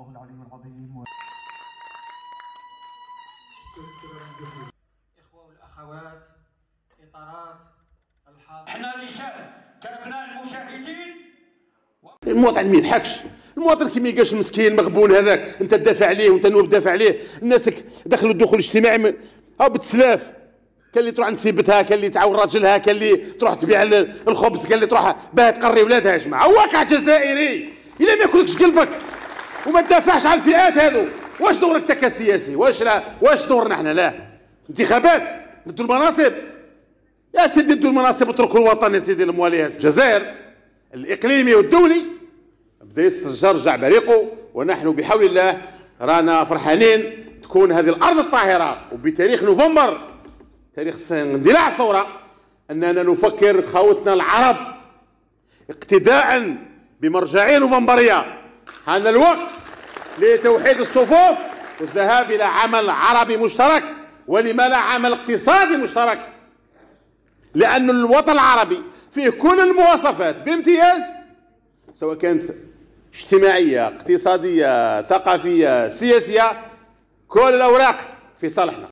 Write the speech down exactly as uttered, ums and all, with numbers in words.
الله العلي العظيم. و... إخوة والأخوات إطارات الحاضر. إحنا اللي شعب كأبناء المجاهدين. المواطن ما يضحكش، المواطن كي ما يلقاش المسكين مغبون هذاك، أنت تدافع عليه وأنت نوب تدافع عليه، الناس دخلوا الدخول الاجتماعي أو بالتسلاف. كان اللي تروح عند سيبتها، كان اللي تعاون راجلها، كان اللي تروح تبيع الخبز، كان اللي تروح باه تقري ولادها. يا جماعه واقع جزائري، الا ما ياكلكش قلبك وما تدافعش على الفئات هذو، واش دورك انت كسياسي؟ واش لا واش دورنا احنا؟ لا انتخابات ندوا المناصب يا سيدي، ندوا المناصب واتركوا الوطن يا سيدي الموالي. الجزائر الاقليمي والدولي بدا يسترجع رجع بريقه، ونحن بحول الله رانا فرحانين تكون هذه الارض الطاهره. وبتاريخ نوفمبر تاريخ اندلاع الثورة أننا نفكر خوتنا العرب اقتداء بمرجعية نوفمبرية. هذا الوقت لتوحيد الصفوف والذهاب إلى عمل عربي مشترك، ولما لا عمل اقتصادي مشترك، لأن الوطن العربي فيه كل المواصفات بامتياز، سواء كانت اجتماعية اقتصادية ثقافية سياسية، كل الأوراق في صالحنا.